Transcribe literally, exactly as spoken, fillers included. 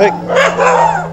Hey!